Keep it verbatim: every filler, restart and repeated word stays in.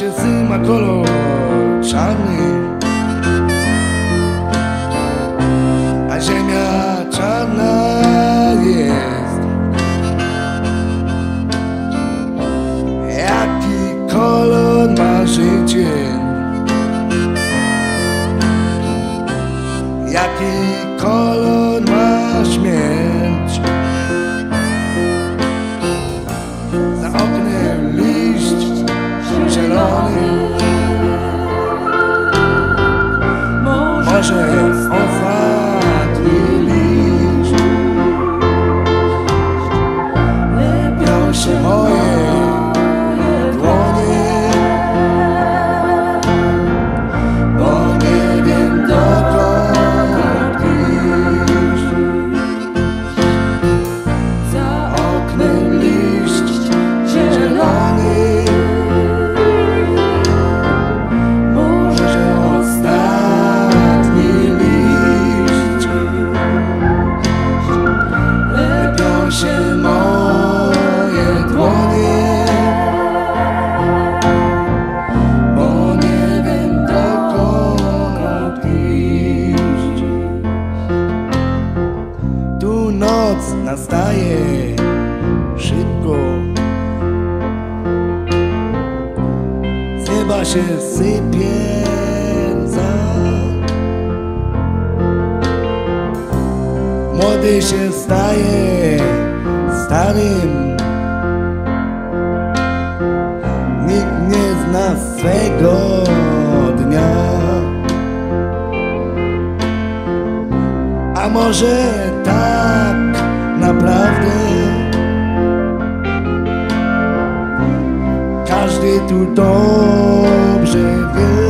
księżycy ma kolor czarny, a ziemia czarna jest. Jaki kolor ma życie? Jaki kolor ma śmierć? Za oknem liść zielony, może ostatni liść. Lepią się moje dłonie, bo nie wiem dokąd iść. Za oknem liść zielony, może ostatni liść. Lepią się moje dłonie, bo nie wiem dokąd iść. Tu noc nastaje szybko, z nieba się sypie znak. Młody się staje starym, nikt nie zna swego dnia. A może tak naprawdę każdy tu dobrze wie.